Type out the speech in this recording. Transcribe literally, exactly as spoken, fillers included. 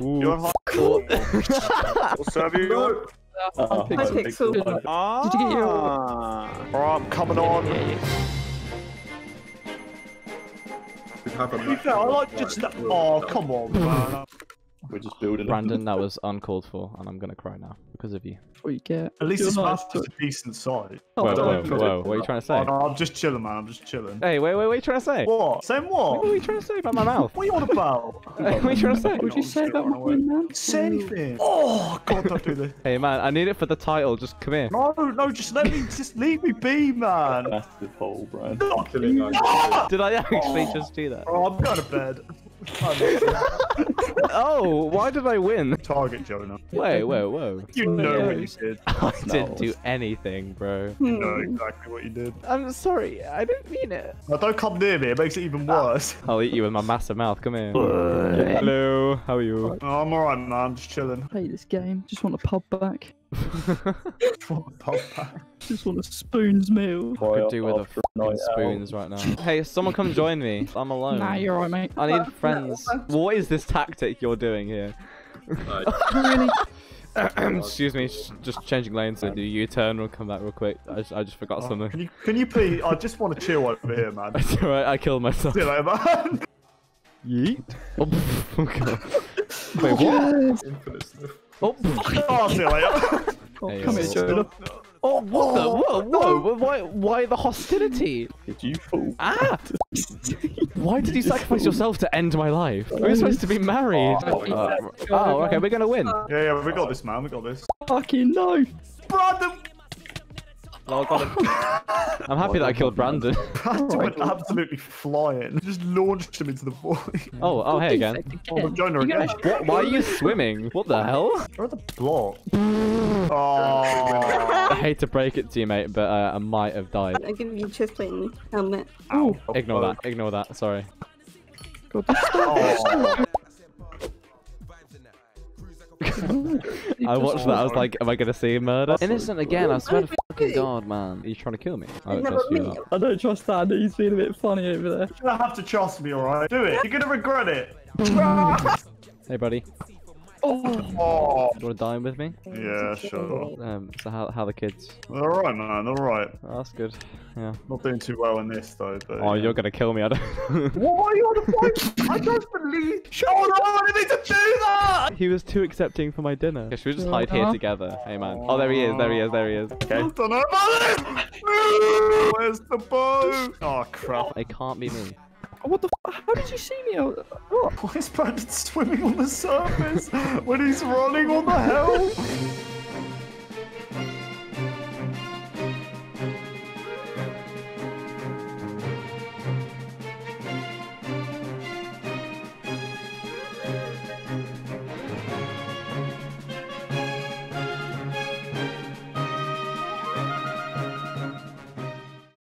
Ooh. You're hot. Cool. We'll serve you. Uh, Hypixel. Hypixel. Ah. Did you get your... Alright, I'm coming yeah, on. Yeah, yeah. Fair, I like just that. Oh, come on, man. We're just building. Brandon, that was uncalled for, and I'm gonna cry now because of you. What you get? At least this mask is a decent size. Oh, whoa, whoa, whoa, whoa! What are you trying to say? Oh, no, I'm just chilling, man. I'm just chilling. Hey, wait, wait, what are you trying to say? What? Saying what? What are you trying to say about my mouth? What are you on about? What are you trying to say? Would you say about my mouth? Say anything. Oh God, don't do this. Hey, man, I need it for the title. Just come here. No, no, just let me, just leave me be, man. Massive hole, Brad. No. Did I actually oh. just do that? Oh, I'm going to bed. Oh, why did I win? Target Jonah. Wait, whoa, whoa. You know yeah. what you did. I didn't do anything, bro. You know exactly what you did. I'm sorry, I didn't mean it. Now, don't come near me, it makes it even worse. I'll eat you with my massive mouth, come here. Hello, how are you? Oh, I'm alright, man, I'm just chilling. I hate this game, just want a pub back. Just want a pub back. Just want a spoons meal. I could do with a spoons right now. Hey, someone come join me. I'm alone. Nah, you're alright, mate. I need friends. What is this tactic you're doing here? Really? Excuse me, just changing lanes. So do U-turn. We'll come back real quick. I just, I just forgot oh, something. Can you, can you please? I just want to chill over here, man. That's alright. I killed myself. See you later, man. Yeet. Oh, oh God. Wait, what? Infinite stuff. Oh, oh, see you later. Oh, hey, come here, Jonah. Oh, what the? Whoa, whoa, whoa. Why, why the hostility? Did you fall? Ah! Why did you sacrifice yourself to end my life? We were supposed to be married. Oh, uh, oh okay, we're gonna win. Yeah, yeah, we got this, man. We got this. Fucking no. Brandon! Oh, God. I'm happy oh, that I killed Brandon. Brandon went absolutely flying. Just launched him into the void. Oh, oh, hey again. Oh, Jonah again. What, why are you swimming? What the hell? You're at the block. Oh. I hate to break it to you, mate, but uh, I might have died. I'm gonna be chest plating helmet. Ow. Ignore that. Ignore that. Sorry. God, oh. I watched that, I was like, am I gonna see murder? Innocent again, I swear to fucking God, man. Are you trying to kill me? I don't trust you. I don't trust that, he's being a bit funny over there. You're gonna have to trust me, alright? Do it, you're gonna regret it. Hey, buddy. Oh. Oh. Do you want to dine with me? Yeah, sure. Um, so how, how are the kids? They're alright, man, they're alright. Oh, that's good, yeah. Not doing too well in this, though. But, oh, yeah. You're going to kill me, I don't... Why are you on the point? I don't believe... Sean, I wanted me to do that! He was too accepting for my dinner. Okay, should we just hide here together? Hey, man. Oh, there he is, there he is, there he is. Okay. I don't know about this! Where's the bow? Oh, crap. It can't be me. What the f? How did you see me? What? Why is Brandon swimming on the surface when he's running on the helm?